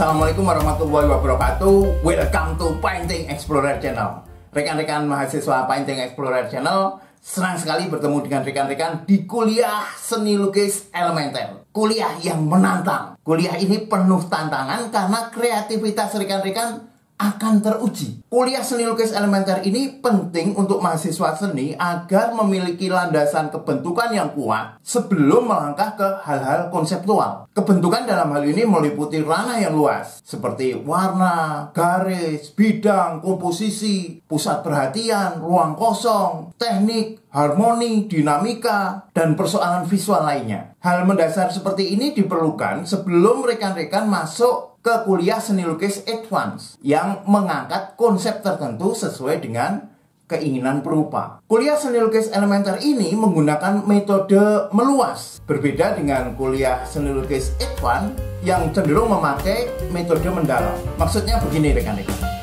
Assalamualaikum warahmatullahi wabarakatuh. Welcome to Painting Explorer Channel. Rekan-rekan mahasiswa Painting Explorer Channel, senang sekali bertemu dengan rekan-rekan di kuliah seni lukis elementer. Kuliah yang menantang. Kuliah ini penuh tantangan karena kreativitas rekan-rekan akan teruji. Kuliah seni lukis elementer ini penting untuk mahasiswa seni agar memiliki landasan kebentukan yang kuat sebelum melangkah ke hal-hal konseptual. Kebentukan dalam hal ini meliputi ranah yang luas seperti warna, garis, bidang, komposisi, pusat perhatian, ruang kosong, teknik, harmoni, dinamika, dan persoalan visual lainnya. Hal mendasar seperti ini diperlukan sebelum rekan-rekan masuk ke kuliah seni lukis advance yang mengangkat konsep tertentu sesuai dengan keinginan perupa. Kuliah seni lukis elementer ini menggunakan metode meluas, berbeda dengan kuliah seni lukis advance yang cenderung memakai metode mendalam. Maksudnya begini rekan-rekan.